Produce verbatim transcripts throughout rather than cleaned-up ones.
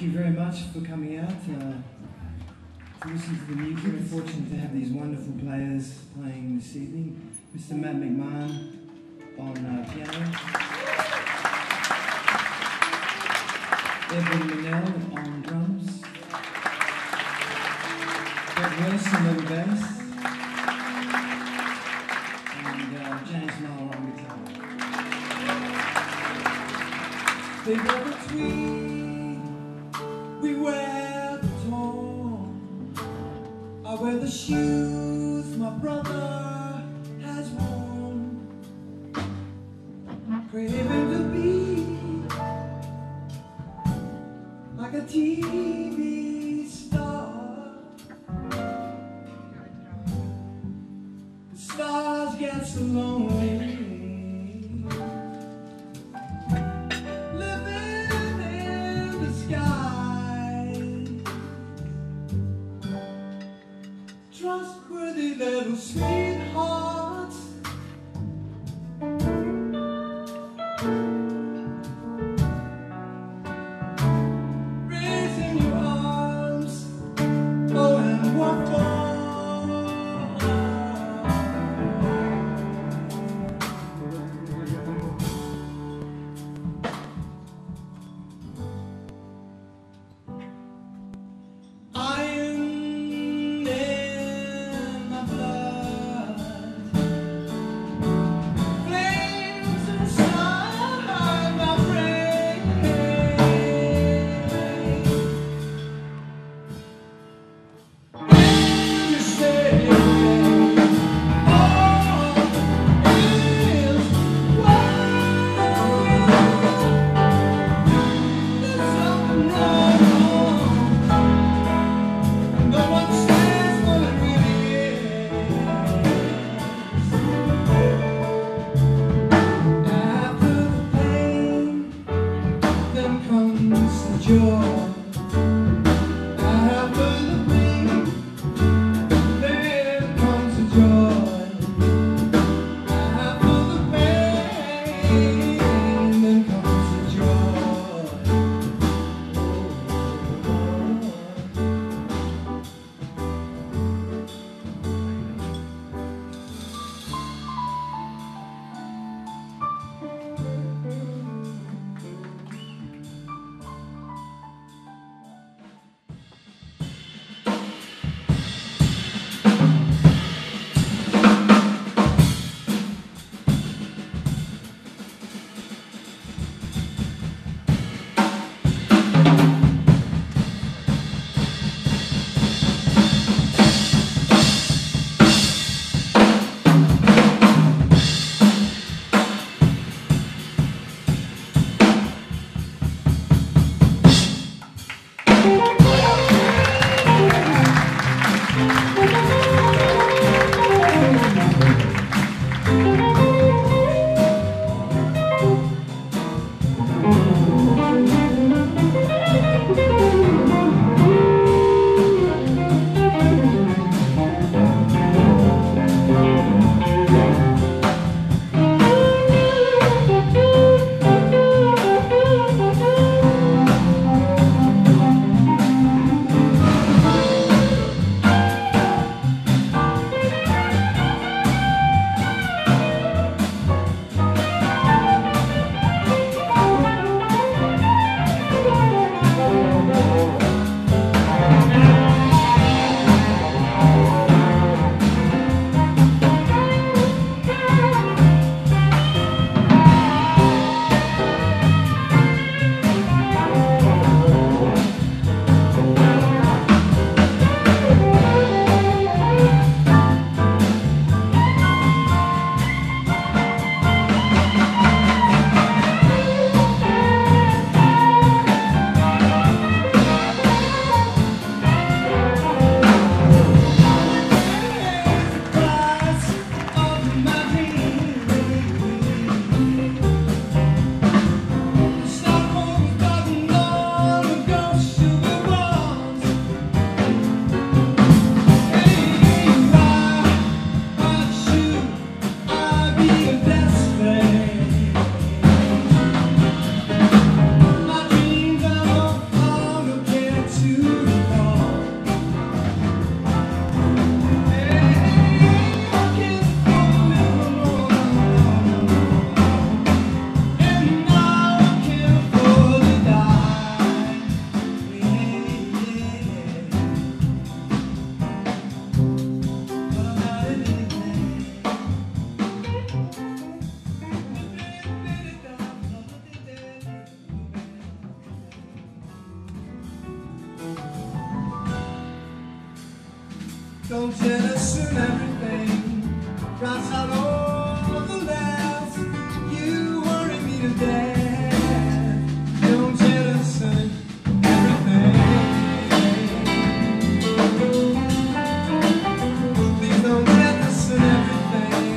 thank you very much for coming out uh, to listen to the music. We're fortunate to have these wonderful players playing this evening. Mister Matt McMahon on uh, piano, Evan Mannell on drums, Brett Wilson on bass, they were between, we wear the torn. I wear the shoes my brother has worn, craving to be like a T V star. The stars get so lonely. Trustworthy little sweethearts, raising your arms, oh and what for? I am. Don't tell us soon everything rots out all the laughs. You worry me to death. Don't tell us soon everything. Please don't tell us soon everything.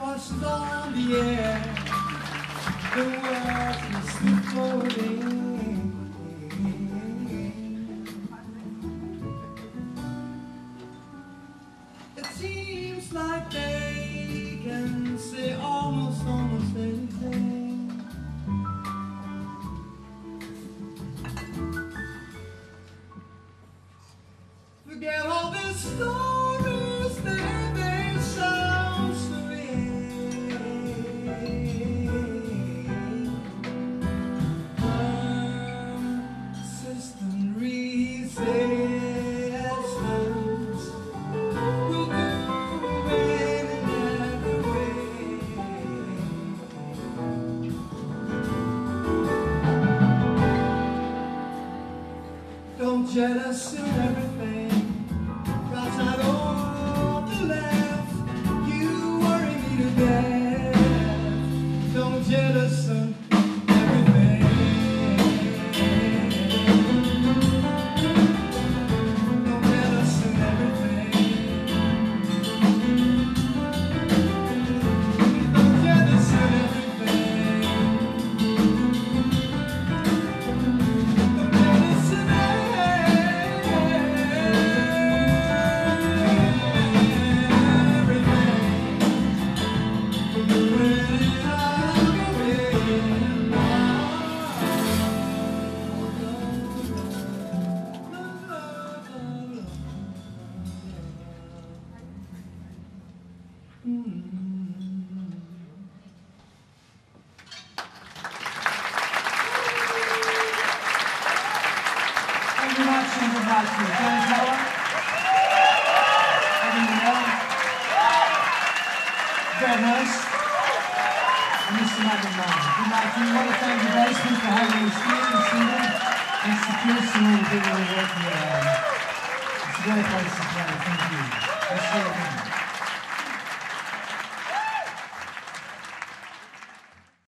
Washes on the air, the world is floating. It seems like they can say almost, almost anything. Forget all the stories that they say. Don't jettison everything, rots out all the laughs. You worry me to death. Don't jettison everything. Don't jettison everything. Don't jettison everything. Thank you very much. Jay Zeller, Evan Mannell, Brett Wilson, and Mister Matt McMahon. Good night to you. I want to thank the basement for having us here this evening, and Security and all the people who work here. It's a great place to play. Thank you. Let's see you again.